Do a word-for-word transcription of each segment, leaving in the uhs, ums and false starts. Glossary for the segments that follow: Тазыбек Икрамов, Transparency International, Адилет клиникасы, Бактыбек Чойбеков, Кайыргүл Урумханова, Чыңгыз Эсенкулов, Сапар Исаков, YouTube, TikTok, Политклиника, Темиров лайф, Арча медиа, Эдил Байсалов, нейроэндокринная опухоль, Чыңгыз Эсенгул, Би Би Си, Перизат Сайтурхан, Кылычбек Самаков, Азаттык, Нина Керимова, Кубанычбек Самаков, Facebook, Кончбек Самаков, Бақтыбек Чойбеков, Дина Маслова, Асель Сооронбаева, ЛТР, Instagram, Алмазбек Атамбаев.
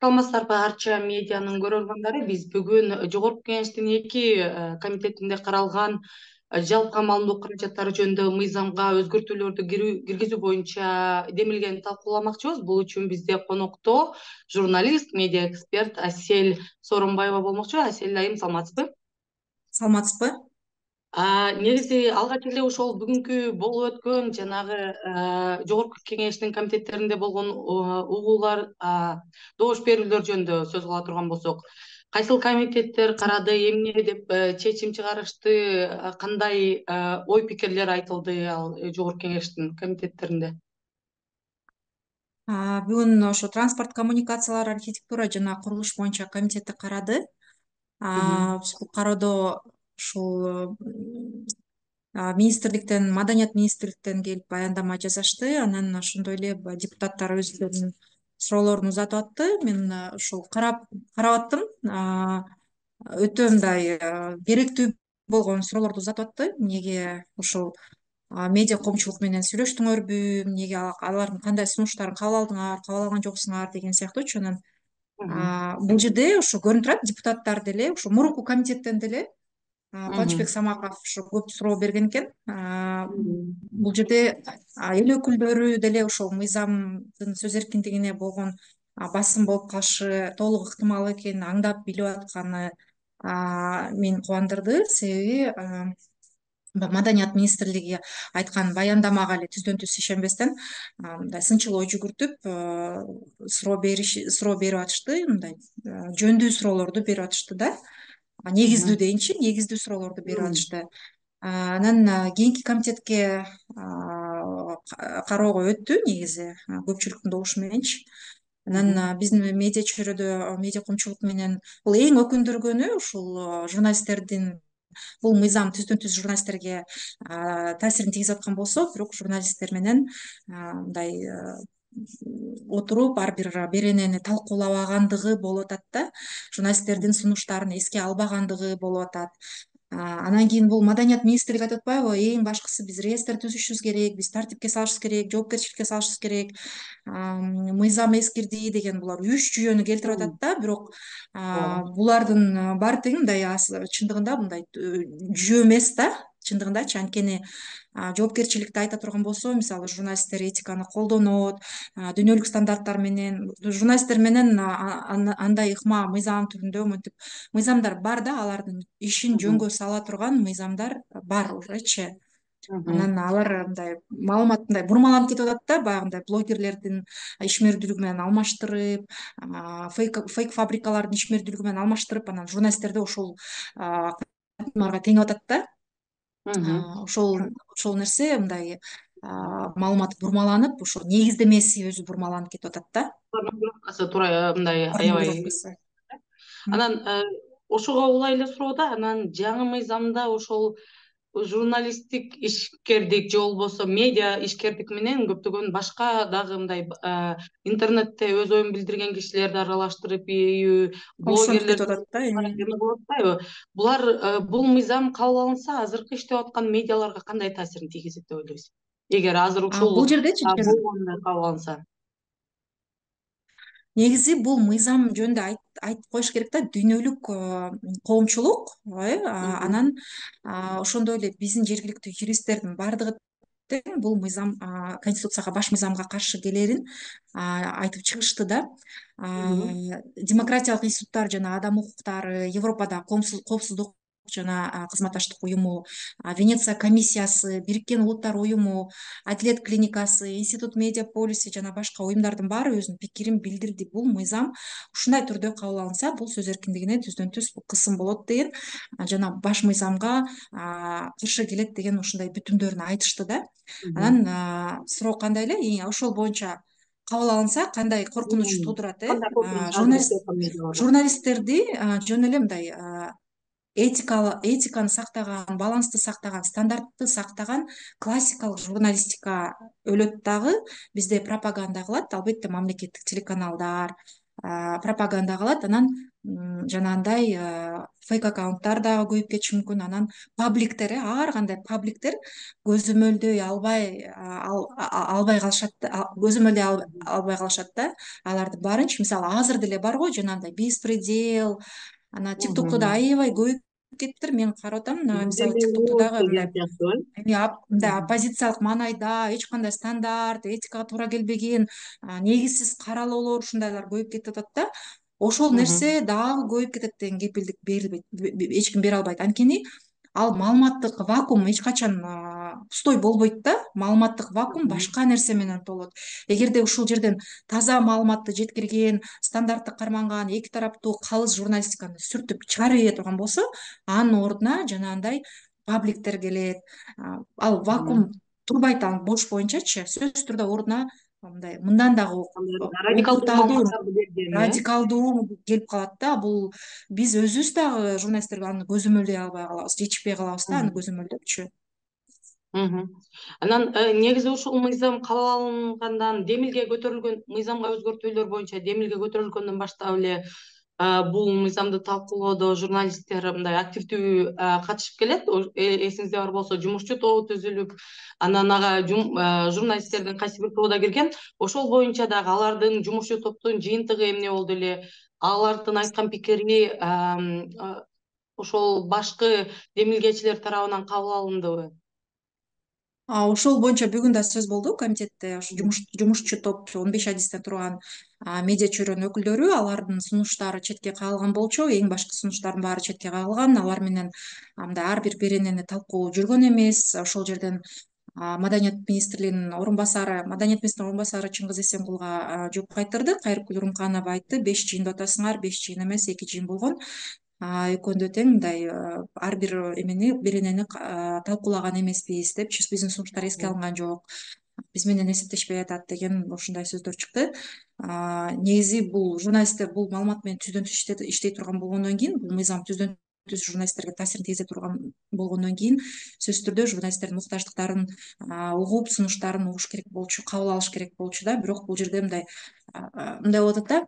Талмастар барча медианың көрөргөндөрү биз бүгүн жогорку кеңештин эки комитетинде каралган жалпы маалымдоо каражаттары жөнүндө мыйзамга өзгөртүүлөрдү киргизүү боюнча демилгени талкууламакчыбыз. Бул үчүн бизде конокто журналист, медиа эксперт Асель Сооронбаева болмокчу. Асель айым, саламатсызбы? Саламатсызбы? Негизи алгач эле ошол бүгүнкү болуп өткөн жанагы жогорку кеңештин комитеттеринде болгон угуулар, добуш берүүлөр жөнүндө сөз кыла турган болсок, кайсыл комитеттер карады, эмне деп чечим чыгарышты, кандай ой пикирлер айтылды ал жогорку кеңештин комитеттеринде? Бүгүн ошо транспорт, коммуникациялар, архитектура жана курулуш боюнча комитетти карады. Кароодо шул министрликтен, маданият министрликтен келип баяндама жасашты, анан ошондой эле депутаттар өздөрүнүн суроолорун узатып атты. Мен ушул карап карап аттым, өтө мындай керектүү болгон суроолорду узатып атты. Эмнеге ушул медиа коомчулук менен сүйлөштүңөрбү, эмнеге алардын кандай сунуштарын кабыл алдыңар, кабыл алган жоксуңар деген сыяктуучу. Анан бул жерде ушу көрүнүп турат, депутаттар деле ушу мурунку комитеттен деле Кылычбек Самаков ушу көп суроо берген экен. Бул жерде эл өкүлдөрү деле ошол мыйзамдын сөз эркиндигине болгон басым болуп калышы толук ыктымал экенин аңдап билип атканы мени кубандырды. Себеби маданият министрлиги айткан баяндамага эле түздөн түз ишенбестен мындай сынчыл ой жүгүртүп суроо бериш суроо берип атышты, мындай жөндүү суроолорду берип атышты да. Негиздүү дейинчи, негиздүү суроолорду берип атышты. Анан кийинки комитетке кароого өттү, негизи көпчүлүктүн добушу мененчи. Анан биздин медиа чөйрөдө, медиа коомчулук менен бул эң өкүндүргөнү ушул журналисттердин, бул мыйзам түздөн түз журналисттерге таасирин тийгизип аткан болсо, бирок журналисттер менен мындай отуруп ар бир беренени талкуулабагандыгы болуп атат да, журналисттердин сунуштарын эске албагандыгы болуп атат. Анан кийин бул маданият министрлиги айтып атпайбы, эң башкысы биз реестр түзүшүбүз керек, биз тартипке салышыбыз керек, жоопкерчиликке салышыбыз керек, мыйзам эскирди деген, булар үч жүйөнү келтирип атат да, бирок булардын баары тең мындай чындыгында мындай жүйө эмес да, чындыгындачы. Анткени жоопкерчиликти айта турган болсо, мисалы журналисттер этиканы колдонот, дүйнөлүк стандарттар менен журналисттер менен андай ыкма мыйзам түрүндө мынтип мыйзамдар бар да, алардын ишин жөнгө сала турган мыйзамдар бар уже. Анан алар мындай маалымат мындай бурмаланып кетип атат да, баягындай блогерлердин ишмердүүлүгү менен алмаштырып, фейк фейк фабрикалардын ишмердүүлүгү менен алмаштырып, анан журналисттерди ошол катмарга теңеп атат да. ошол ошол нерсе мындай маалымат бурмаланып, ошол негиздемеси өзү бурмаланып кетип атат да. Туура мындай аябай. Анан ошого улай эле суроодо, анан жаңы мыйзамда ошол журналисттик ишкердик же болбосо медиа ишкердик менен көптөгөн башка дагы мындай интернетте өз оюн билдирген кишилерди аралаштырып ийүү, блогерлер болбойбу? Булар, бул мыйзам кабыл алынса, азыркы иштеп аткан медиаларга кандай таасирин тийгизет деп ойлойсуз? Эгер азыр ушул бул жерде кабыл алынса, негизи бул мыйзам жөнүндө айтып коюш керек да, дүйнөлүк коомчулук, анан ошондой эле биздин жергиликтүү юристтердин баардыгы тең бул мыйзам конституцияга, баш мыйзамга каршы келерин айтып чыгышты да. Демократиялык институттар жана адам укуктары, Европада коопсуздук жана кызматташтык уюму, Венеция комиссиясы, Бириккен Улуттар уюму, Адилет клиникасы, институт медиа полиси жана башка уюмдардын баары өзүнүн пикирин билдирди. Бул мыйзам ушундай түрдө кабыл алынса, бул сөз эркиндигине түздөн түз кысым болот деген жана баш мыйзамга каршы келет деген ушундай бүтүмдөрүн айтышты да. Анан суроо кандай эле, ошол боюнча кабыл алынса кандай коркунуч туудурат? Журналисттерди жөн эле мындай этикалык этиканы сактаган, балансты сактаган, стандартты сактаган классикалык журналистика өлөт дагы, бизде пропаганда кылат. Албетте мамлекеттик телеканалдар, пропаганда кылат, анан жанагындай фейк аккаунттар да көбөйүп кетиши мүмкүн, анан пабликтери, ар кандай пабликтер көзөмөлдөй албай албай калышат, көзөмөлдөй албай калышат да. Аларды барынча, мисалы азыр деле бар го жанагындай беспредел, ана тиктокто да аябай көбөйүп кеттир. Мен карап атам, мисалы тиктоктогу мындай оппозициялык маанайда эч кандай стандарт, этикага туура келбеген негизсиз каралоолор, ушундайлар көбөйүп кетип атат да. Ошол нерсе дагы көбөйүп кетет деген кепилдик берилбейт, эч ким бере албайт. Анткени ал маалыматтык вакуум эч качан пустой болбойт да. Маалыматтык вакуум башка нерсе менен толот. Эгерде ушул жерден таза маалыматты жеткирген, стандартты карманган, эки тараптуу калыс журналистиканы сүртүп чыгарып ийе турган болсо, анын ордуна жанагындай пабликтер келет. Ал вакуум турбайт, ал бош боюнчачы, сөзсүз түрдө ордуна мындай мындан дагы радикалдуу радикалдуу келип калат да. Бул биз өзүбүз дагы журналистер аны көзөмөлдөй албай калабыз, жетишпей калабыз да, аны көзөмөлдөпчү. Анан негизи ушул мыйзам кабыл алынгандан, демилге көтөрүлгөн мыйзамга өзгөртүүлөр боюнча демилге көтөрүлгөндөн баштап эле бул мыйзамды талкуулоодо журналисттер мындай активдүү катышып келет. Эсиңизде бар болсо, жумушчу тобу түзүлүп, анан ага журналисттердин кайсы бир тобу да кирген. Ошол боюнча дагы алардын жумушчу топтун жыйынтыгы эмне болду эле, алардын айткан пикири ошол башкы демилгечилер тарабынан кабыл алындыбы? Ошол боюнча бүгүн да сөз болду. Комитетте жумушчу топ он беш адистен турган медиа чөйрөнүн өкүлдөрү, алардын сунуштары четке кагылган болчу. Эң башкы сунуштардын баары четке кагылган. Алар менен ар бир беренени талкуу жүргөн эмес. Ошол жерден маданият министрлигинин орун басары, маданият министринин орун басары Чыңгыз Эсенгулга жооп кайтырды. Кайыргүл Урумханова айтты: беш жыйында отасыңар, беш жыйын эмес, эки жыйын болгон. Экөөндө тең мындай ар бир эмени, беренени талкуулаган эмеспиз депчи, биздин сунуштар эске алынган жок, биз менен эсептешпей атат деген ушундай сөздөр чыкты. Негизи бул журналисттер бул маалымат менен түздөн-түз иштей турган болгондон кийин, бул мыйзам түздөн-түз журналисттерге таасирин тийгизе турган болгондон кийин, сөзсүз түрдө журналисттердин муктаждыктарын угуп, сунуштарын угуш керек болчу, кабыл алыш керек болчу да. Бирок бул жерде мындай мындай болуп атат да.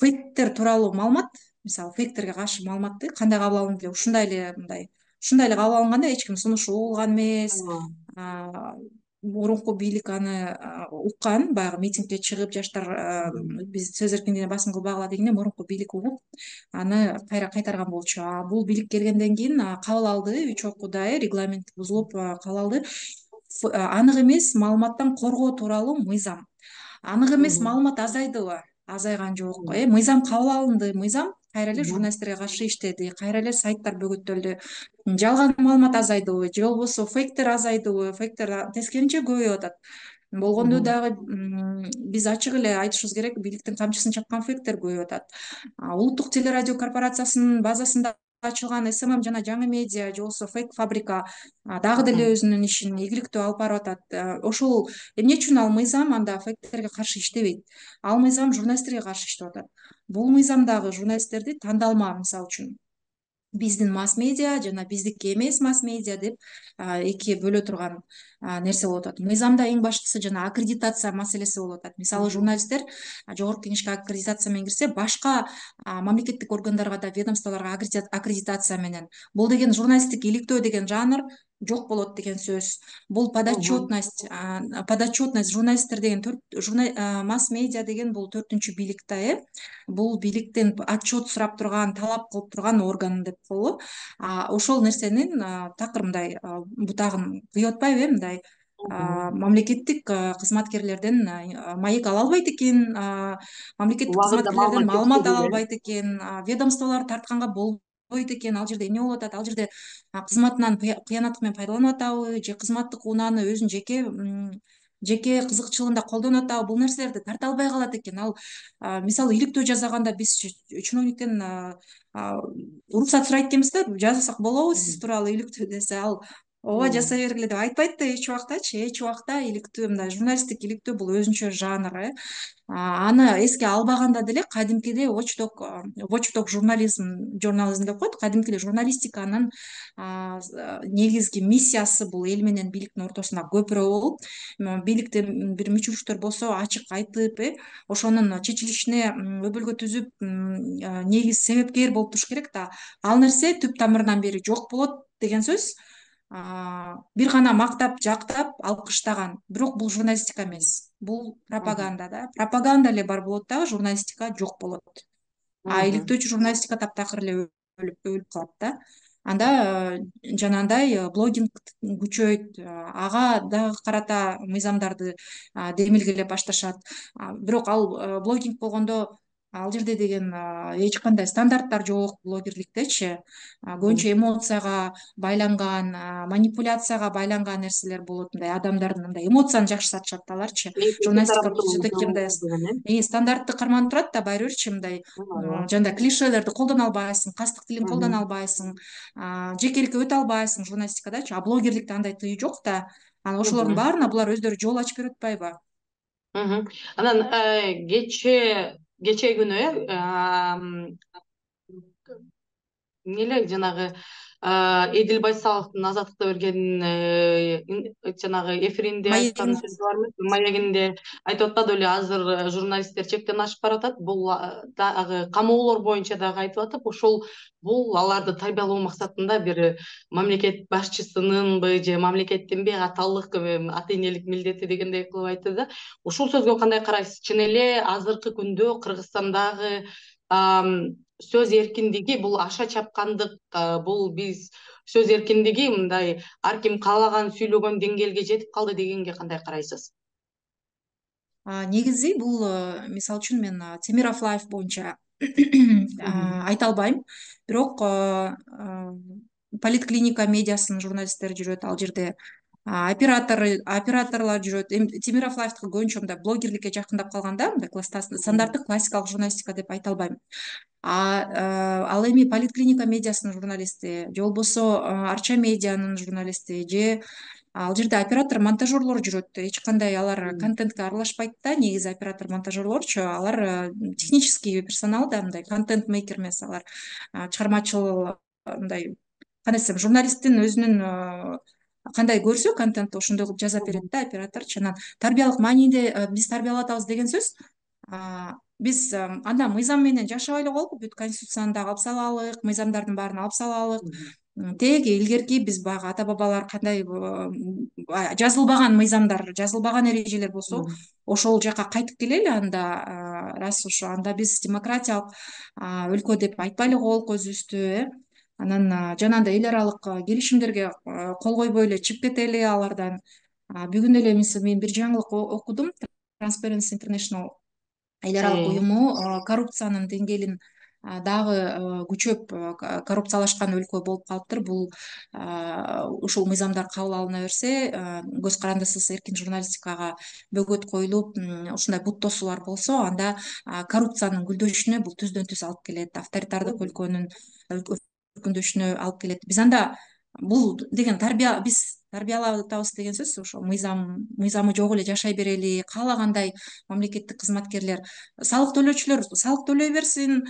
Фейктер тууралуу маалымат, мисалы фейктерге каршы маалыматты кандай кабыл алынды эле, ушундай эле мындай ушундай эле кабыл алынганда эч ким сунушу угулган эмес. Мурунку бийлик аны уккан, баягы митингге чыгып, жаштар биз сөз эркиндигине басым кылбагыла дегенде мурунку бийлик угуп аны кайра кайтарган болчу. Бул бийлик келгенден кийин кабыл алды, үч окуудай регламент бузулуп кабыл алды. Анык эмес маалыматтан коргоо тууралуу мыйзам. Анык эмес маалымат азайдыбы? Азайган жок. Э, мыйзам кабыл алынды, мыйзам кайра эле журналисттерге каршы иштеди, кайра эле сайттар бөгөттөлдү. Жалган маалымат азайдыбы же болбосо фейктер азайдыбы? Фейктер тескеринче көбөйүп атат. Болгондо дагы биз ачык эле айтышыбыз керек, бийликтин камчысын чапкан фейктер көбөйүп атат. Улуттук телерадио корпорациясынын базасында ачылган эс эм эм жана жаңы медиа же болбосо фейк фабрика дагы деле өзүнүн ишин ийгиликтүү алып барып атат. Ошол эмне үчүн ал мыйзам анда фейктерге каршы иштебейт? Ал мыйзам журналисттерге каршы иштеп атат. Бул мыйзам дагы журналисттерди тандалма, мисалы үчүн биздин масс медиа жана биздики эмес масс медиа деп эки бөлө турган нерсе болуп атат. Мыйзамда эң башкысы жана аккредитация маселеси болуп атат. Мисалы журналисттер жогорку кеңешке аккредитация менен кирсе, башка мамлекеттик органдарга да, ведомстволорго аккредитация менен. Бул деген журналисттик иликтөө деген жанр жок болот деген сөз. Бул подотчетность, подотчетность журналисттер деген масс медиа деген бул төртүнчү бийлик да. Бул бийликтен отчет сурап турган, талап кылып турган орган деп коелу. Ошол нерсенин такыр мындай бутагын кыйып атпайбы э, мындай мамлекеттик кызматкерлерден маек ала албайт экен, мамлекеттик кызматкерлерден маалымат ала албайт экен, ведомстволор тартканга болбойт экен. Ал жерде эмне болуп атат? Ал жерде кызматынан кыянаттык менен пайдаланып атабы же кызматтык унааны өзүнүн жеке жеке кызыкчылыгында колдонуп атабы? Бул нерселерди тарта албай калат экен. Ал мисалы иликтөө жасаганда биз чиновниктен уруксат сурайт экенбиз да, жасасак болобу сиз тууралуу иликтөө десе, ал ооба жасай бергиле деп айтпайт да эч убакта чи эч убакта иликтөө мындай журналисттик иликтөө бул өзүнчө жанры. Аны эске албаганда деле кадимкиде очток очток журнализм журнализм деп коет. Кадимкиде журналистиканын негизги миссиясы бул эл менен бийликтин ортосунда көпүрө болуп, бийликте бир мүчүрүштөр болсо ачык айтып, ошонун чечилишине өбөлгө түзүп, негиз себепкер болуп туруш керек да. Ал нерсе түп тамырынан бери жок болот деген сөз. Бир гана мактап, жактап, алкыштаган. Бирок бул журналистика эмес. Бул пропаганда да. Пропаганда эле бар болот да, журналистика жок болот. А иликтөөчү журналистика таптакыр эле өлүп калат да. Анда жанагындай блогинг күчөйт, ага дагы карата мыйзамдарды демилгеле башташат. Бирок ал блогинг болгондо ал жерде деген эч кандай стандарттар жок блогерликтечи. Көбүнчө эмоцияга байланган, манипуляцияга байланган нерселер болот. Мындай адамдардын мындай эмоцияны жакшы сатышат аларчы. Журналистика всё-таки мындай э стандартты карманып турат да, баары бирчи мындай жандай клишелерди колдоно албайсың, кастык тилин колдоно албайсың, жекеликке өтө албайсың журналистикадачы. А блогерликте андай тыюу жок да. Анан ошолордун баарына булар өздөрү жол ачып берип атпайбы? Анан кече Кече күнү нелер жанагы Эдил Байсаловдун Азаттыкта берген жанагы эфиринде айткан сөзү бар эмес, маегинде айтып атат эле азыр журналисттер чектен ашып баратат. Бул дагы камоолор боюнча дагы айтып атып, ошол бул аларды тарбиялоо максатында бир мамлекет башчысынынбы же мамлекеттинби аталык ата энелик милдети дегендей кылып айтты да. Ушул сөзгө кандай карайсыз? Чын эле азыркы күндө Кыргызстандагы сөз эркиндиги бул аша чапкандык, бул биз сөз эркиндиги мындай ар ким каалаган сүйлөгөн деңгээлге жетип калды дегенге кандай карайсыз? Негизи бул мисалы үчүн мен Темиров лайф боюнча айта албайм, бирок политклиника медиасынын журналисттери жүрөт, ал жерде операторы операторлар жүрөт. Темиров лайфтыкы көбүнчө мындай блогерликке жакындап калганда, мындай класстасын стандарттык классикалык журналистика деп айта албайм. А ал эми политклиника медиасынын журналисти же болбосо Арча медианын журналисти же ал жерде оператор монтажерлор жүрөт. Эч кандай алар контентке аралашпайт да, негизи оператор монтажерлорчу. Алар технический персонал да, мындай контент мейкер эмес алар. Чыгармачыл мындай кандай десем, журналисттин өзүнүн кандай көрсө контент ошондой кылып жаза берет да оператор. Чынан тарбиялык мааниде биз тарбиялап атабыз деген сөз. Биз анда мыйзам менен жашабай эле болуп, бүт конституцияны да алып салалык, мыйзамдардын баарын алып салалык. Тек илгерки биз баягы ата бабалар кандай жазылбаган мыйзамдар, жазылбаган эрежелер болсо, ошол жака кайтып келели. Анда рас ушу анда биз демократиялык өлкө деп айтпай эле коелук өзүбүздү. Анан жанагындай эл аралык келишимдерге кол койбой эле чыгып кетели алардан. Бүгүн эле мен бир жаңылык окудум. Transparency International эл аралык уюму коррупциянын деңгээлин дагы күчөп, коррупциялашкан өлкө болуп калыптыр. Бул ушул мыйзамдар кабыл алына берсе, көз карандысыз эркин журналистикага бөгөт коюлуп, ушундай буттосуулар болсо, анда коррупциянын гүлдөшүнө бул түздөн-түз алып келет, авторитардык өлкөнүн күндүшүнө алып келет. Биз анда бул деген тарбия, биз тарбиялап атабыз деген сөз. Ошо мыйзам мыйзамы жок эле жашай берели, каалагандай мамлекеттик кызматкерлер, салык төлөөчүлөр салык төлөй берсин,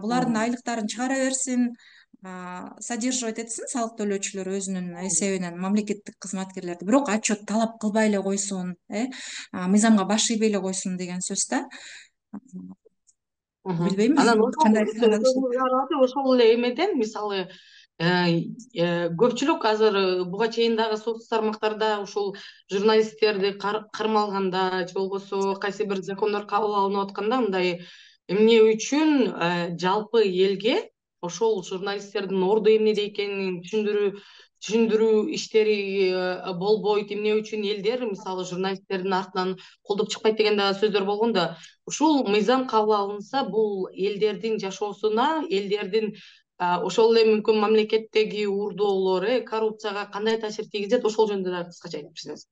булардын айлыктарын чыгара берсин, содерживать этсин салык төлөөчүлөр өзүнүн эсебинен мамлекеттик кызматкерлерди. Бирок отчет талап кылбай эле койсун, э мыйзамга баш ийбей эле койсун деген сөз да. Билбейм. Анан ошол эле эмеден, мисалы, көпчүлүк азыр буга чейин дагы соц тармактарда ушул журналисттерди кармалганда же болбосо кайсы бир закондор кабыл алынып атканда мындай эмне үчүн жалпы элге ошол журналисттердин орду эмнеде экенин түшүндүрүү түшүндүрүү иштери болбойт, эмне үчүн элдер мисалы журналисттердин артынан колдоп чыкпайт деген да сөздөр болгон да. Ушул мыйзам кабыл алынса, бул элдердин жашоосуна, элдердин ошол эле мүмкүн мамлекеттеги урдоолору, коррупцияга кандай таасир тийгизет, ошол жөнүндө да кыскача айтып берсеңиз.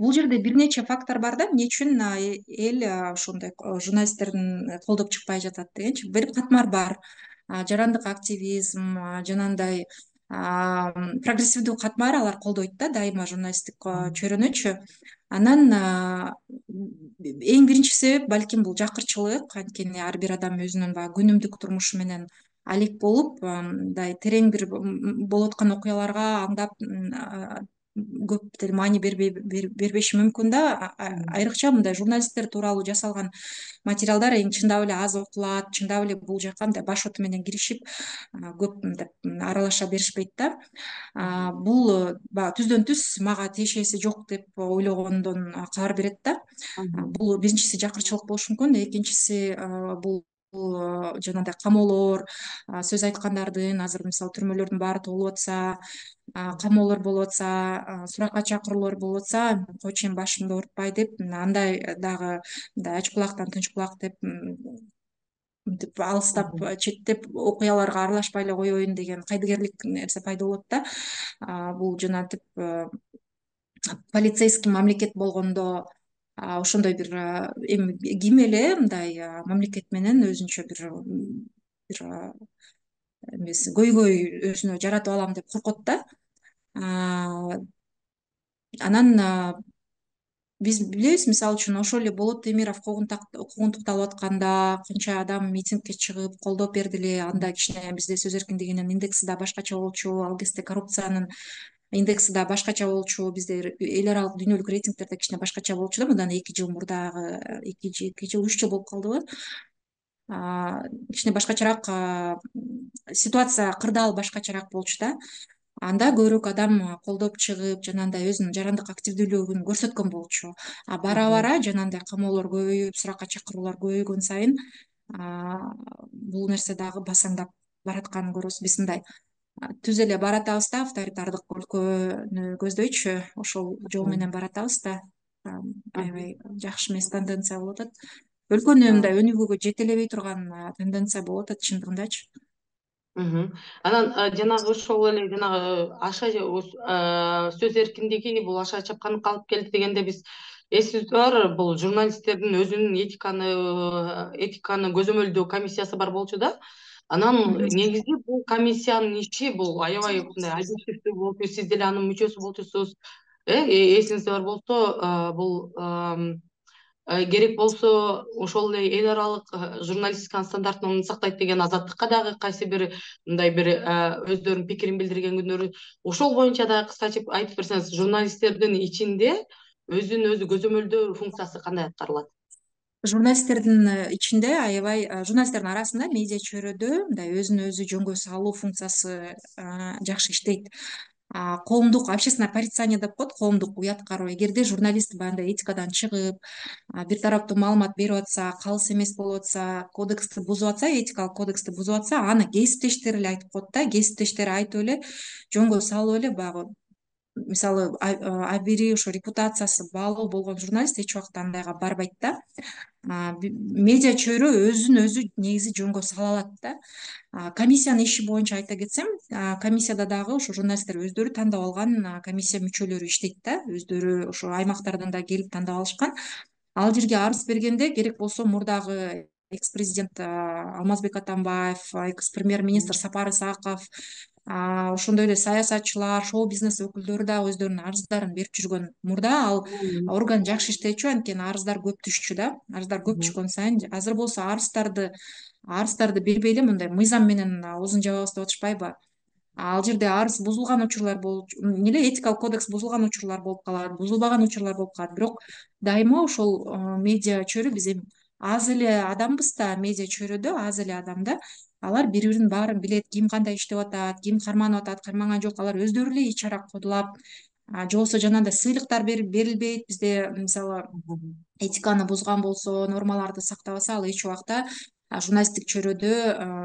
Бул жерде бир нече фактор бар да, эмне үчүн эл ошондой журналисттердин колдоп чыкпай жатат дегенчи. Бир катмар бар. жарандық активизм, жанандай прогрессивдүү катмар алар колдойт да дайыма журналисттик чөйрөнүчү. Анан эң биринчи себеп балким бул жакырчылык, анткени ар бир адам өзүнүн баягы күнүмдүк турмушу менен алек болуп, мындай терең бир болуп аткан окуяларга аңдап көп маани бербеши мүмкүн да. Айрыкча мындай журналисттер тууралуу жасалган материалдар эң чындап эле аз окулат, чындап эле бул жакка мындай баш оту менен киришип көп аралаша беришпейт да. Бул түздөн түз мага тиешеси жок деп ойлогондон кабар берет да. Бул биринчиси жакырчылык болушу мүмкүн, экинчиси бул жанагындай камоолор, сөз айткандардын азыр мисалы түрмөлөрдүн баары толуп атса, камоолор болуп атса, суракка чакыруулар болуп атса, кочем башымды оорутпай деп андай дагы ач кулактан тынч кулак деп алыстап четтеп окуяларга аралашпай эле коеюн деген кайдыгерлик нерсе пайда болот да. Бул жанагынтип полицейский мамлекет болгондо ошондой бир эми ким эле мындай мамлекет менен өзүнчө бир бир эмеси көйгөй өзүнө жаратып алам деп коркот да. Анан биз билебиз, мисалы үчүн ошол эле болот Темиров куугунтукталып атканда канча адам митингге чыгып колдоп бердиле, анда кичине бизде сөз эркиндигинин индекси да башкача болчу, ал кезде коррупциянын индекси да башкача болчу, бизде эл аралык дүйнөлүк рейтингдерде кичине башкача болчу да, мындан эки жыл мурдагы эки жыл үч жыл болуп калдыбы, кичине башкачараак ситуация, кырдаал башкачараак болчу да. Анда көбүрөөк адам колдоп чыгып жанагындай өзүнүн жарандык активдүүлүгүн көрсөткөн болчу. А бара бара жанагындай камоолор көбөйүп, суракка чакыруулар көбөйгөн сайын бул нерсе дагы басаңдап баратканын көрөбүз. Биз мындай түз эле баратабыз да, авторитардык өлкөнү көздөйчү, ошол жол менен баратабыз да, аябай жакшы эмес тенденция болуп атат. Өлкөнү мындай өнүгүүгө жетелебей турган тенденция болуп атат чындыгындачы. Анан жанагы ошол эле жанагы аша сөз эркиндиги бул аша чапкандыкка алып келди дегенде биз эсибизде бар, бул журналисттердин өзүнүн этиканы этиканы көзөмөлдөө комиссиясы бар болчу да. Анан негизи бул комиссиянын иши бул аябай мындай объективдүү болчу, сиз деле анын мүчөсү болчусуз. Эсиңизде бар болсо, бул керек болсо ошол эле эл аралык журналистиканын стандартын сактайт деген азаттыкка дагы кайсы бир мындай бир өздөрүнүн пикирин билдирген күндөрү ошол боюнча да кыскача айтып берсеңиз, журналисттердин ичинде өзүн өзү көзөмөлдөө функциясы кандай аткарылат? Журналисттердин ичинде аябай журналисттердин арасында медиа чөйрөдө мындай өзүн өзү жөнгө салуу функциясы жакшы иштейт. Коомдук общественное порицание деп коет, коомдук уят кароо. Эгерде журналист баягындай этикадан чыгып бир тараптуу маалымат берип атса, калыс эмес болуп атса, кодексти бузуп атса, этикалык кодексти бузуп атса, аны кесиптештери эле айтып коет да. Кесиптештери айтып эле жөнгө салып эле баягы мисалы абири ошо репутациясы баалуу болгон журналист эч убакта андайга барбайт да. Медиа чөйрө өзүн өзү негизи жөнгө сала алат да. Комиссиянын иши боюнча айта кетсем, комиссияда дагы ошо журналисттер өздөрү тандап алган комиссия мүчөлөрү иштейт да, өздөрү ошо аймактардан да келип тандап алышкан. Ал жерге арыз бергенде керек болсо мурдагы экс президент Алмазбек Атамбаев, экс премьер министр Сапар Исаков, ошондой эле саясатчылар, шоу бизнес өкүлдөрү да өздөрүнүн арыздарын берип жүргөн. Мурда ал орган жакшы иштечү, анткени арыздар көп түшчү да. Арыздар көп түшкөн сайын азыр болсо арыздарды арыздарды бербей эле мындай мыйзам менен озун жабабыз деп атышпайбы? Ал жерде арыз бузулган учурлар болуп, эле этикалык кодекс бузулган учурлар болуп калат, бузулбаган учурлар болуп калат. Бирок дайыма ошол медиа чөйрө, биз эми аз эле адамбыз да, медиа чөйрөдө аз эле адамда алар бири бирин баарын билет, ким кандай иштеп атат, ким карманып атат, карманган жок, алар өздөрү эле ич ара кодулап, же болбосо жанагындай сыйлыктар берилбейт. Бизде мисалы этиканы бузган болсо, нормаларды сактабаса, ал эч убакта журналисттик чөйрөдө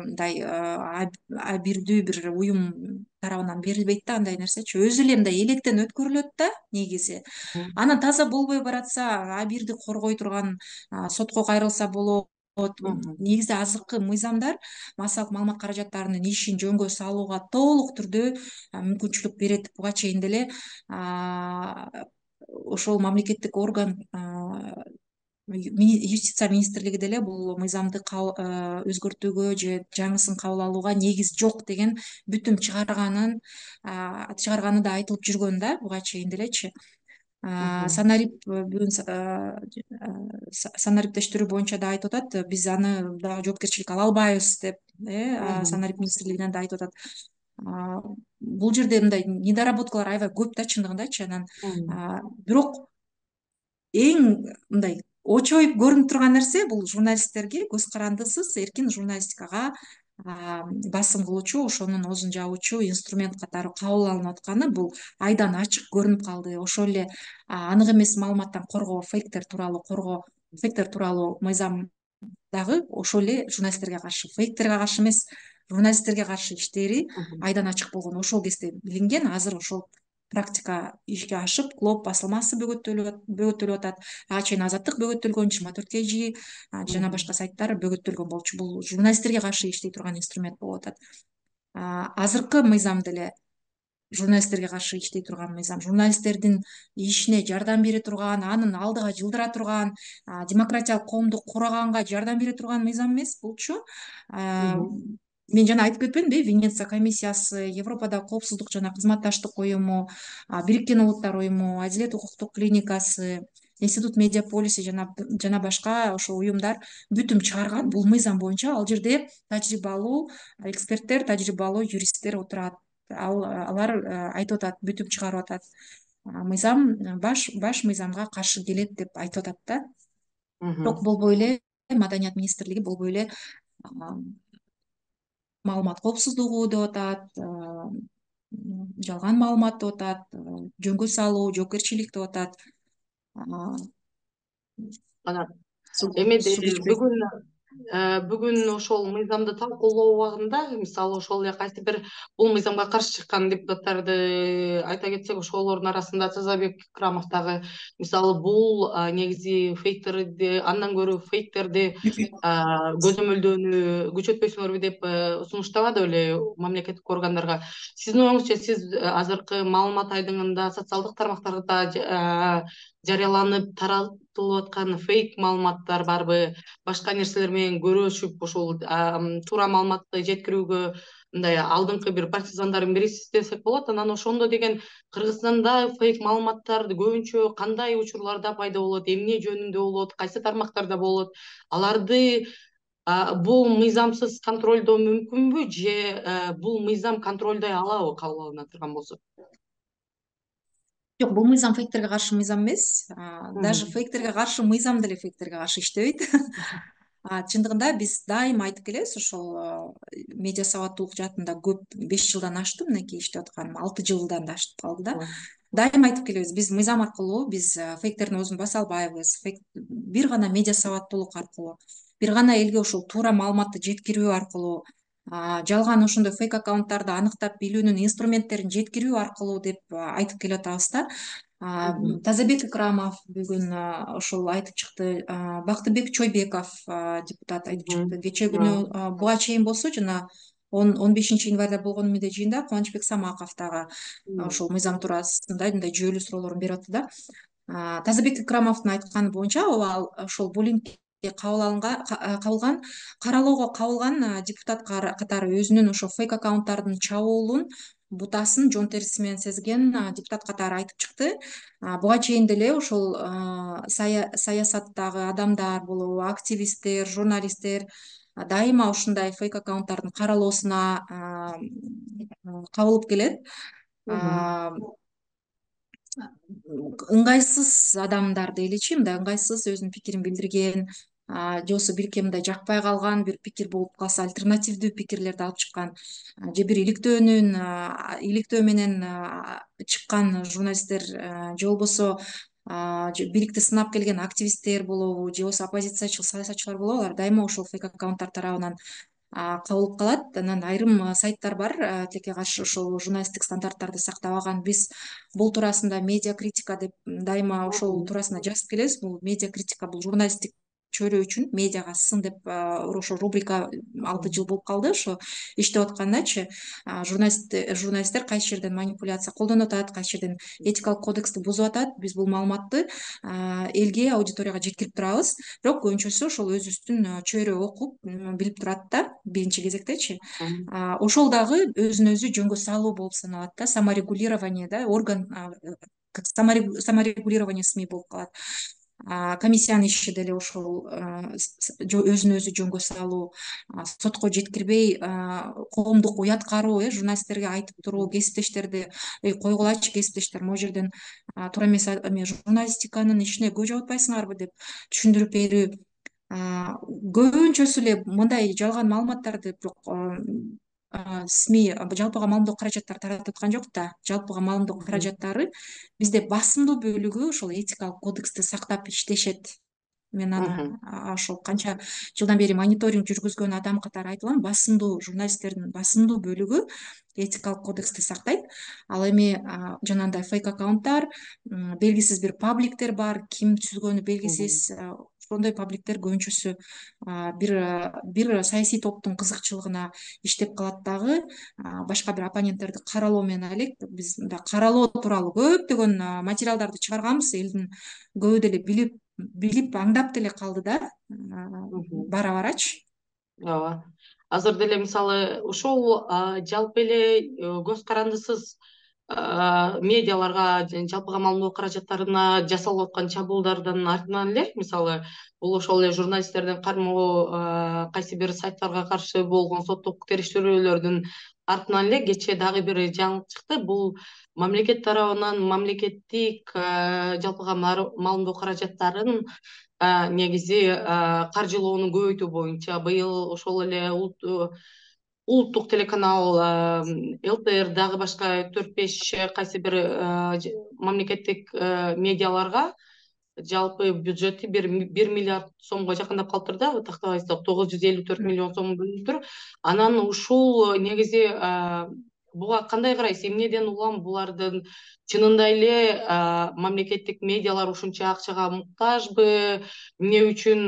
мындай абирдүү бир уюм тарабынан берилбейт да андай нерсечи. Өзү эле мындай электен өткөрүлөт да негизи. Анан таза болбой баратса, абирди коргой турган сотко кайрылса болот. Негизи азыркы мыйзамдар массалык маалымат каражаттарынын ишин жөнгө салууга толук түрдө мүмкүнчүлүк берет. Буга чейин деле ошол мамлекеттик орган юстиция министрлиги деле бул мыйзамды өзгөртүүгө же жаңысын кабыл алууга негиз жок деген бүтүм чыгарганын чыгарганы да айтылып жүргөн да буга чейин делечи. Санарип бүгүн санариптештирүү боюнча да айтып атат, биз аны дагы жоопкерчиликке ала албайбыз деп, санарип министрлигинен да айтып атат. Бул жерде мындай недоработкалар аябай көп да чындыгындачы, анан бирок эң мындай очойып көрүнүп турган нерсе бул журналисттерге көз карандысыз эркин журналистикага басым кылуучу, ошонун озун жабуучу инструмент катары кабыл алынып атканы бул айдан ачык көрүнүп калды. Ошол эле анык эмес маалыматтан коргоо, фейктер тууралуу коргоо, фейктер тууралуу мыйзам дагы ошол эле журналисттерге каршы, фейктерге каршы эмес, журналисттерге каршы иштери айдан ачык болгон. Ошол кезде билинген, азыр ошол практика ишке ашып, клоп басылмасы бөгөттөлүп атат. Ага чейин Азаттык бөгөттөлгөн, жыйырма төрт кей жи жана башка сайттар бөгөттөлгөн болчу. Бул журналисттерге каршы иштей турган инструмент болуп атат. Азыркы мыйзам деле журналисттерге каршы иштей турган мыйзам, журналисттердин ишине жардам бере турган, анын алдыга жылдыра турган, демократиялык коомду кураганга жардам бере турган мыйзам эмес болчу. Мен жана айтып кетпенби, Венеция комиссиясы, Европада коопсуздук жана кызматташтык уюму, Бириккен Улуттар уюму, Адилет укуктук клиникасы, институт медиа полиси жана жана башка ошол уюмдар бүтүм чыгарган бул мыйзам боюнча. Ал жерде тажрыйбалуу эксперттер, тажрыйбалуу юристтер отурат. Алар айтып атат, бүтүм чыгарып атат. Мыйзам баш баш мыйзамга каршы келет деп айтып атат да. Бирок болбой эле Маданият министрлиги болбой эле маалымат коопсуздугу деп атат, жалган маалымат деп атат, жөнгө салуу, жоопкерчилик деп атат. Ана эмеде бүгүн бүгүн ошол мыйзамды талкуулоо убагында, мисалы ошол эле кайсы бир бул мыйзамга каршы чыккан депутаттарды айта кетсек, ошолордун арасында Тазыбек Икрамов дагы, мисалы бул негизи фейктерди, андан көрө фейктерди көзөмөлдөөнү күчөтпөсүңөрбү деп сунуштабады беле мамлекеттик органдарга. Сиздин оюңузча, сиз азыркы маалымат айдыңында социалдык тармактарда жарыяланып таратылып аткан фейк маалыматтар барбы, башка нерселер менен көрөшүп ошол туура маалыматты жеткирүүгө мындай алдыңкы бир партизандардын бирисиз десек болот. Анан ошондо деген Кыргызстанда фейк маалыматтар көбүнчө кандай учурларда пайда болот, эмне жөнүндө болот, кайсы тармактарда болот, аларды бул мыйзамсыз контролдоо мүмкүнбү же бул мыйзам контролдой алабы кабыл алына турган болсо? Жок, бул мыйзам фейктерге каршы мыйзам эмес. Даже фейктерге каршы мыйзам деле фейктерге каршы иштебейт. Чындыгында биз дайыма айтып келебиз, ошол медиа сабаттуулук жаатында көп беш жылдан ашты, мынакей иштеп атканым алты жылдан да ашып калды да. Дайыма айтып келебиз, биз мыйзам аркылуу биз фейктердин өзүн баса албайбыз. Бир гана медиа сабаттуулук аркылуу, бир гана элге ошол туура маалыматты жеткирүү аркылуу, жалган ошондой фейк аккаунттарды аныктап билүүнүн инструменттерин жеткирүү аркылуу деп айтып келе атабыз да. Тазыбек Икрамов бүгүн ошол айтып чыкты, Бактыбек Чойбеков депутат айтып чыкты. Кечээ күнү буга чейин болсо жана он бешинчи январда болгон эмеде жыйында Кубанычбек Самаков дагы ошол мыйзам туурасында мындай жүйөлүү суроолорун берип атты да. Тазыбек Икрамовдун айтканы боюнча, ал ошол буллинг кабылган, каралоого кабылган депутат катары өзүнүн ошо фейк аккаунттардын чабуулун бутасын жон териси менен сезген депутат катары айтып чыкты. Буга чейин деле ошол саясаттагы адамдар болобу, активисттер, журналисттер дайыма ушундай фейк аккаунттардын каралоосуна кабылып келет. Ыңгайсыз адамдарды элечи, мындай ыңгайсыз өзүнүн пикирин билдирген же болбосо бир кемде жакпай калган бир пикир болуп калса, альтернативдүү пикирлерди алып чыккан же бир иликтөөнүн иликтөө менен чыккан журналисттер же болбосо бийликти сынап келген активисттер болобу же болбосо оппозициячыл саясатчылар болобу, алар дайыма ошол фейк аккаунттар тарабынан кабылып калат. Анан айрым сайттар бар, тилекке каршы ошол журналисттик стандарттарды сактабаган. Биз бул туурасында медиа критика деп дайыма ошол туурасында жазып келебиз. Бул медиа критика бул журналисттик чөрө үчүн медиага сын деп ошо рубрика алты жыл болуп калды. Ошо иштеп аткандачы журналисттер кайсы жерден манипуляция колдонуп атат, кайсы жерден этикалык кодексти бузуп атат, биз бул маалыматты элге, аудиторияга жеткирип турабыз. Бирок көбүнчөсү ошол өзүбүздүн чөйрө окуп, билип турат да, биринчи кезектечи. Ошол дагы өзүн өзү жөнгө салуу болуп саналат да, саморегулирование да, орган как саморегулирование СМИ болуп калат. Комиссиянын иши деле ошол өзүн өзү жөнгө салуу, сотко жеткирбей коомдук уят кароо, журналисттерге айтып туруу, кесиптештерди койгулачы кесиптештер, могу жерден туура эмес журналистиканын ишине көз жабытпайсыңарбы деп түшүндүрүп берүү. Көбүнчөсү эле мындай жалган маалыматтарды бирок СМИ жалпыга маалымдоо каражаттары таратып аткан жок да, жалпыга маалымдоо каражаттары бизде басымдуу бөлүгү ошол этикалык кодексти сактап иштешет. Мен аны ошол канча жылдан бери мониторинг жүргүзгөн адам катары айтылам, басымдуу журналисттердин басымдуу бөлүгү этикалык кодексти сактайт. Ал эми жанагындай фейк аккаунттар, белгисиз бир пабликтер бар, ким түзгөнү белгисиз. Ошондой пабликтер көбүнчөсү бир бир саясий топтун кызыкчылыгына иштеп калат дагы, башка бир оппоненттерди каралоо менен алек. Биз да каралоо тууралуу көптөгөн материалдарды чыгарганбыз, элдин көбү деле билип, билип аңдап деле калды да, бара-барачы. Ооба. Азыр деле мисалы ошол жалпы эле көз карандысыз медиаларга, жалпыга маалымдоо каражаттарына жасалып аткан чабуулдардан артынан эле, мисалы, бул ошол эле журналисттердин кармоо, кайсы бир сайттарга каршы болгон соттук териштирүүлөрдүн артынан эле кечээ дагы бир жаңылык чыкты. Бул мамлекет тарабынан мамлекеттик жалпыга маалымдоо каражаттарын негизи каржылоону көбөйтүү боюнча быйыл ошол эле улуттук телеканал ЛТР дагы башка төрт беш кайсы бир мамлекеттик медиаларга жалпы бюджети бир миллиард сомго жакындап калыптыр да, тактабайсыздар, тогуз жүз элүү төрт миллион сом бөлүптүр. Анан ушул негизи буга кандай карайсыз? Эмнеден улам булардын чынында эле мамлекеттик медиалар ушунча акчага муктажбы? Эмне үчүн?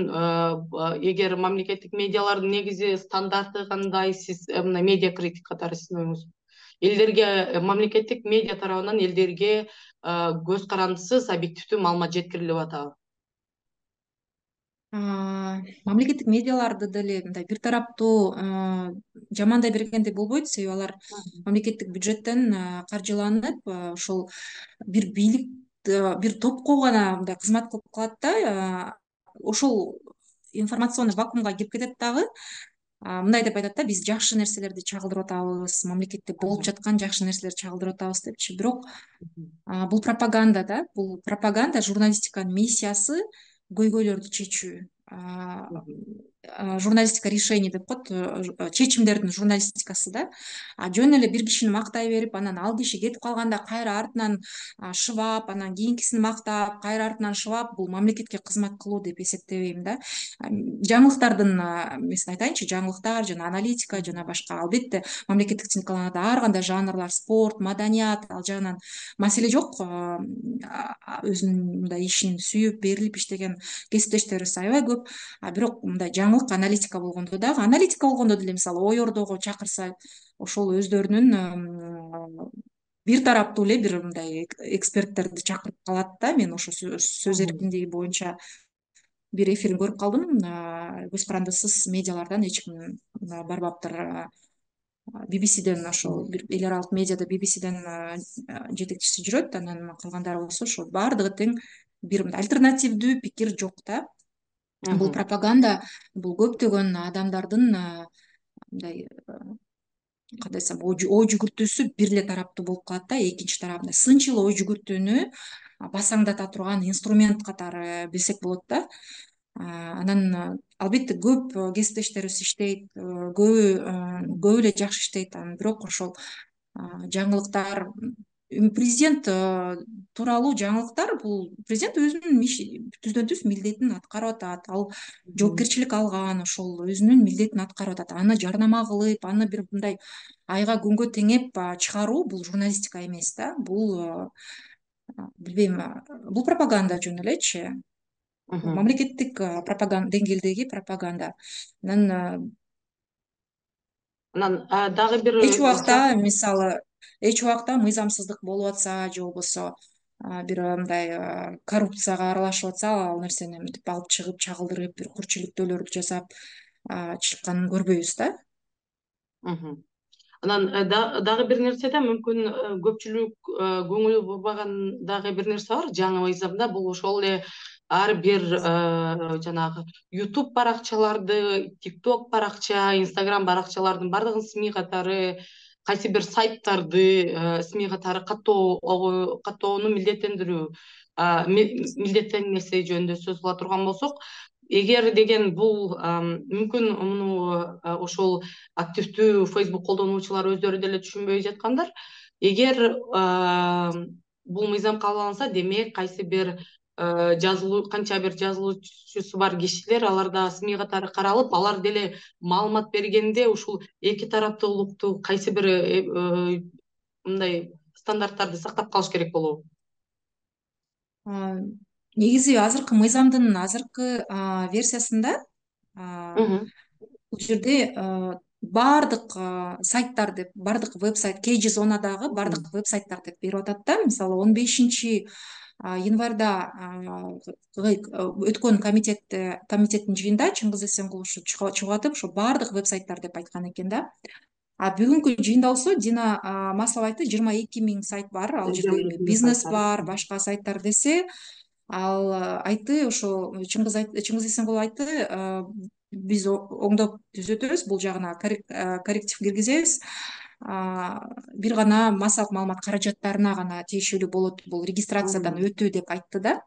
Эгер мамлекеттик медиалардын негизи стандарты кандай, сиз мына медиа критик катары сиздин оюңуз? Элдерге мамлекеттик медиа тарабынан элдерге көз карандысыз объективдүү маалымат жеткирилип атабы? Мамлекеттик медиаларды деле мындай бир тараптуу жамандай бергенде болбойт, себеби алар мамлекеттик бюджеттен каржыланып, ошол бир бийлик, бир топко гана мындай кызмат кылып калат да, ошол информационный вакуумга кирип кетет дагы. Мындай деп айтат да, биз жакшы нерселерди чагылдырып атабыз, мамлекетте болуп жаткан жакшы нерселерди чагылдырып атабыз депчи. Бирок бул пропаганда да, бул пропаганда, журналистиканын миссиясы көйгөйлөрдү чечүү, журналистика решений деп коет, чечимдердин журналистикасы да. Жөн эле бир кишини мактай берип, анан ал киши кетип калганда кайра артынан шыбап, анан кийинкисин мактап, кайра артынан шыбап, бул мамлекетке кызмат кылуу деп эсептебейм да. Жаңылыктардын, мен айтайынчы, жаңылыктар жана аналитика жана башка, албетте мамлекеттик телеканалда ар кандай жанрлар, спорт, маданият, ал жагынан маселе жок. Өзүнүн мындай ишин сүйүп берилип иштеген кесиптештери аябай көп. Бирок мындай жаңылык аналитика болгондо дагы, аналитика болгондо деле мисалы ой ордого чакырса, ошол өздөрүнүн бир тараптуу эле бир мындай эксперттерди чакырып калат да. Мен ошо сөз эркиндиги боюнча бир эфирин көрүп калдым, көз карандысыз медиалардан эч ким барбаптыр. би би си-ден, ошол эл аралык медиада би би си-ден жетекчиси жүрөт, анан калгандары болсо ошол баардыгы тең, бир альтернативдүү пикир жок да. Бул пропаганда, бул көптөгөн адамдардын мындай кандай десем, ой жүгүртүүсү бир эле тараптуу болуп калат да, экинчи тарап сынчыл ой жүгүртүүнү басаңдата турган инструмент катары билсек болот да. Анан албетте көп кесиптештерибиз иштейт, көбү көбү эле жакшы иштейт, анан бирок ошол жаңылыктар, президент тууралуу жаңылыктар, бул президент өзүнүн түздөн түз милдетин аткарып атат, ал жоопкерчилик алган, ошол өзүнүн милдетин аткарып атат. Аны жарнама кылып, аны бир мындай айга күнгө теңеп чыгаруу, бул журналистика эмес да, бул билбейм, бул пропаганда жөн элечи. мамлекеттік пропаганда, деңгелдегі пропаганда. Эч уақта, мысалы, эч уақта мыйзамсыздық болу атса, же болса бир коррупцияға аралашып атса, ал нәрсені алып шығып, чағылдырып, бир күрчіліктөлөрді жасап шыққанын көрбейбіз да. Анан дагы бир нерсе да мүмкүн көпчүлүк көңүлү бурбаган дагы бир нерсе бар. Жаңы мыйзамда бул ошол эле ар бир жанагы YouTube баракчаларды, TikTok баракча, Instagram баракчалардын баардыгын СМИ катары, кайсы бир сайттарды СМИ катары каттоо каттоону милдеттендирүү милдеттенмеси жөнүндө сөз кыла турган болсок, эгер деген бул мүмкүн муну ошол активдүү Facebook колдонуучулар өздөрү деле түшүнбөй жаткандар. Эгер бул мыйзам кабылданса, демек кайсы бир жазылуу, канча бир жазылуучусу бар кишилер, алар да СМИ катары каралып, алар деле маалымат бергенде ушул эки тараптуулукту, кайсы бир мындай стандарттарды сактап калыш керек болобу? Негизи азыркы мыйзамдын азыркы версиясында бул жерде бардык сайттар деп, бардык вебсайт, кейджи зонадагы бардык вебсайттар деп берип атат да. Мисалы, он бешинчи январда өткөн комитетте комитеттин жыйынында Чыңгыз Эсенкулов чыгатып, ошо бардык вебсайттар деп айткан экен да. А бүгүнкү жыйында болсо Дина Маслова айтты, жыйырма эки миң сайт бар, ал жерде бизнес бар, башка сайттар десе. Ал айты, ошо Чыңгыз Эсенкулов айтты, биз оңдоп түзөтөбүз, бул жагына корректив киргизебиз. Бир гана массалык маалымат каражаттарына гана тиешелүү болот, бул регистрациядан өтүү деп айтты да.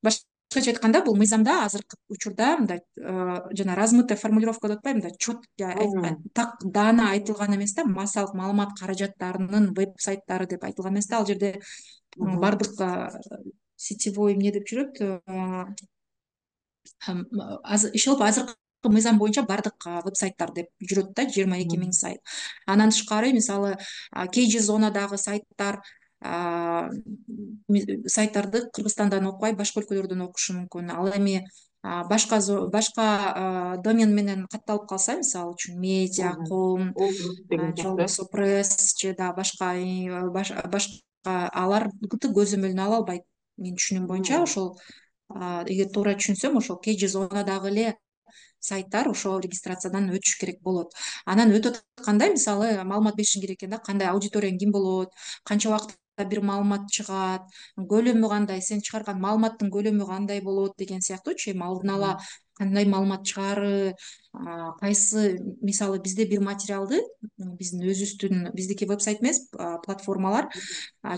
Башкача айтканда, бул мыйзамда азыркы учурда мындай жана размытая формулировка деп атпаймы да, чётко так дана айтылган эмес да, массалык маалымат каражаттарынын вебсайттары деп айтылган эмес да. Ал жерде бардык сетевой эмне деп жүрөт, ишелп азыркы мыйзам боюнча бардык вебсайттар деп жүрөт да, жыйырма эки миң сайт. Анан тышкары, мисалы, кейджи зонадагы сайттар, сайттарды Кыргызстандан окубай, башка өлкөлөрдөн окушу мүмкүн. Ал эми башка домен менен катталып калса, мисалы үчүн медиаком, жалпы пресс же да башка алар көзөмөлүнө ала албайт. Мен түшүнүм боюнча, ошол эгер туура түшүнсөм, ошол кейджи зонадагы эле сайттар ошол регистрациядан өтүш керек болот. Анан өтүп атканда, мисалы, маалымат беришиң керек экен да, кандай аудиторияң ким болот, канча убакытта бир маалымат чыгат, көлөмү кандай, сен чыгарган маалыматтын көлөмү кандай болот деген сыяктуучу, эми алдын ала кандай маалымат чыгары, кайсы, мисалы, бизде бир материалды, биздин өзүбүздүн, биздики вебсайт эмес, платформалар,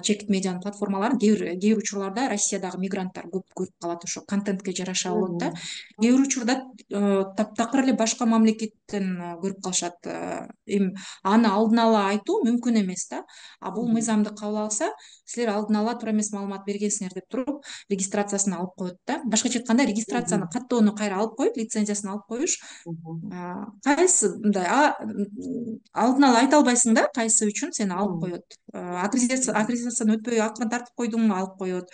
чекит медианын платформаларын кээ бир учурларда Россиядагы мигранттар көп көрүп калат, ошо контентке жараша болот да. Кээ бир учурда таптакыр эле башка мамлекеттен көрүп калышат. Эми аны алдын ала айтуу мүмкүн эмес да. А бул мыйзамды кабыл алса, силер алдын ала туура эмес маалымат бергенсиңер деп туруп, регистрациясын алып коет да. Башкача айтканда, регистрацияны каттоону кайра алып коюп, лицензиясын алып коюш. Кайсы мындай алдын ала айта албайсың да, кайсы үчүн сени алып коет. Аккредитацияны өтпөй акырын тартып койдуң, алып коет.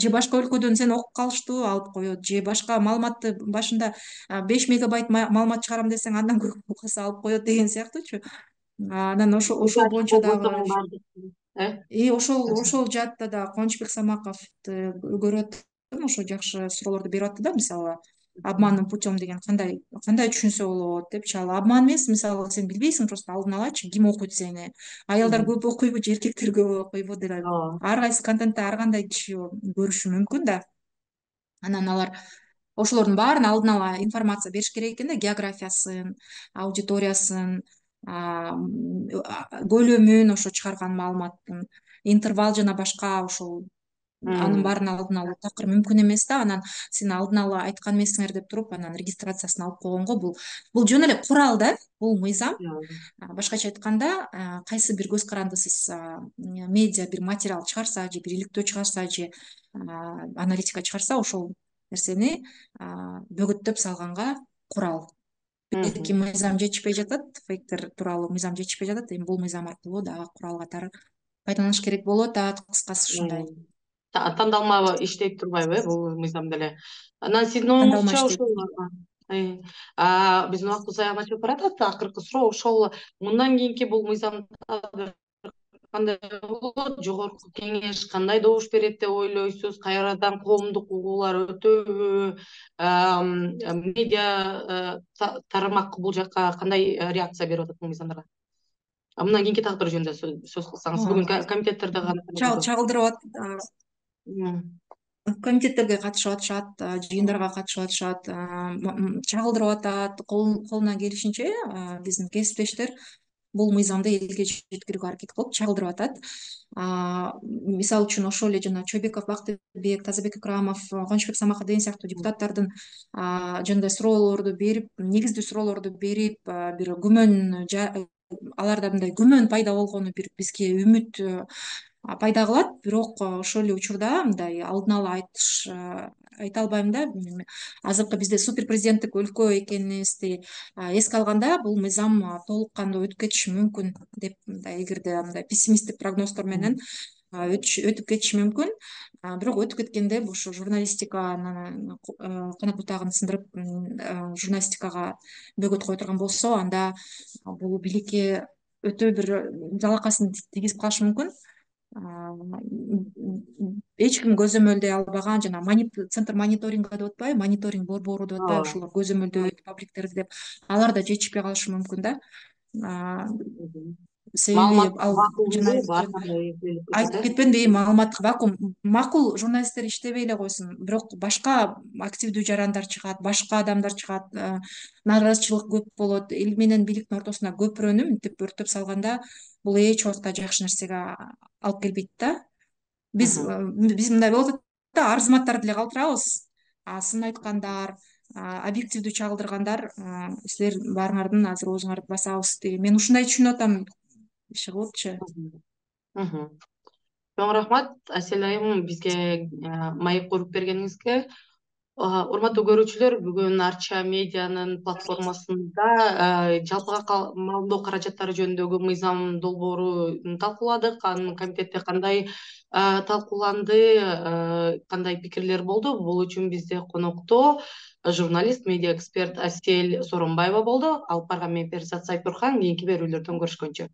Же башка өлкөдөн сен окуп калышту, алып коет. Же башка маалыматты башында беш мегабайт маалымат чыгарам десең, андан көп калса алып коет деген сыяктуучу. Анан ошол ошол боюнча дагы и ошол ошол жаатта да Кончбек Самаковду көрөт. Ошо жакшы суроолорду берип атты да, мисалы, обманным путем деген кандай кандай түшүнсө болот депчи. Ал обман эмес, мисалы, сен билбейсиң, просто алдын алачы ким окуйт сени. Аялдар көп окуйбу, эркектер көп окуйбу деп ар кайсы контентти ар кандай киши көрүшү мүмкүн да. Анан алар ошолордун баарын алдын ала информация бериш керек экен да, географиясын, аудиториясын, көлөмүн, ошо чыгарган маалыматтын, интервал жана башка ошол анын баарын алдын алуу такыр мүмкүн эмес да. Анан сен алдын ала айткан эмессиңер деп туруп, анан регистрациясын алып койгонго, бул бул жөн эле курал да, бул мыйзам. Башкача айтканда, кайсы бир көз карандысыз медиа бир материал чыгарса же бир иликтөө чыгарса же аналитика чыгарса, ошол нерсени бөгөттөп салганга курал. Бирки мыйзам жетишпей жатат, фейктер тууралуу мыйзам жетишпей жатат, эми бул мыйзам аркылуу дагы курал катары пайдаланыш керек болот. Кыскасы ушундай. тандалмаба иштеп турбайбы бул мыйзам деле. Анан сиздин оңуңузча ошол биздин убактыбыз аягына баратат, акыркы суроо ошол мындан кийинки бул мыйзамда кандай болот, жогорку кеңеш кандай добуш берет деп ойлойсуз, кайрадан коомдук угуулар өтөбү, медиа тармак бул жака кандай реакция берип атат бул мыйзамдарга? Мындан кийинки тагдыр жөнүндө сөз кылсаңыз, бүгүн комитеттерде чагылдырып атат, комитеттерге катышып атышат, жыйындарга катышып атышат, чагылдырып атат, колунан келишинче биздин кесиптештер бул мыйзамды элге жеткирүүгө аракет кылып чагылдырып атат. Мисалы үчүн ошол эле жана Чойбеков, Бактыбек, Тазыбек Икрамов, Кончбек Самахаден сыяктуу депутаттардын жандай суроолорду берип, негиздүү суроолорду берип, бир күмөн, аларда мындай күмөн пайда болгону бир бизге үмүт пайда кылат, бирок ошол эле учурда мындай алдын ала айтыш айта албайм да, азыркы бизде супер президенттик өлкө экенибизди эске алганда бул мыйзам толук кандуу өтүп кетиши мүмкүн деп, мындай эгерде мындай пессимисттик прогноздор менен өтүп кетиши мүмкүн. Бирок өтүп кеткенде ошо журналистика канат бутагын сындырып журналистикага бөгөт кое турган болсо, анда бул бийликке өтө бир жалакасын тийгизип калышы мүмкүн. Эч ким көзөмөлдөй албаган жана центр мониторинга деп атпайбы, мониторинг борбору деп атпайбы, ошолор көзөмөлдөйт пабликтерди деп, алар да жетишпей калышы мүмкүн да. Айтып кетпенби, маалымат вакуум. Макул журналисттер иштебей эле койсун, бирок башка активдүү жарандар чыгат, башка адамдар чыгат, нааразычылык көп болот, эл менен бийликтин ортосуна көпүрөнү мынтип өртөп салганда бул эч убакта жакшы нерсеге алып келбейт да. Биз биз мындай болот да, арзыматтарды деле калтырабыз. Сын айткандар, объективдүү чагылдыргандар, силер баарыңардын азыр өзүңөрдү басабыз деген. Мен ушундай түшүнүп атам. Шығылыпчы. Чоң рахмат, Асель айым, бизге маек куруп бергениңизге. Урматтуу көрүүчүлөр, бүгүн Арча медианын платформасында жалпыга малымдоо каражаттары жөнүндөгү мыйзам долбоорун талкууладык. Анын комитетте кандай талкууланды, кандай пикирлер болду. Бул үчүн бизде конокто журналист, медиа эксперт Асель Сооронбаева болду. Алып барган мен Перизат Сайтурхан, кийинки берүүлөрдөн көрүшкөнчө.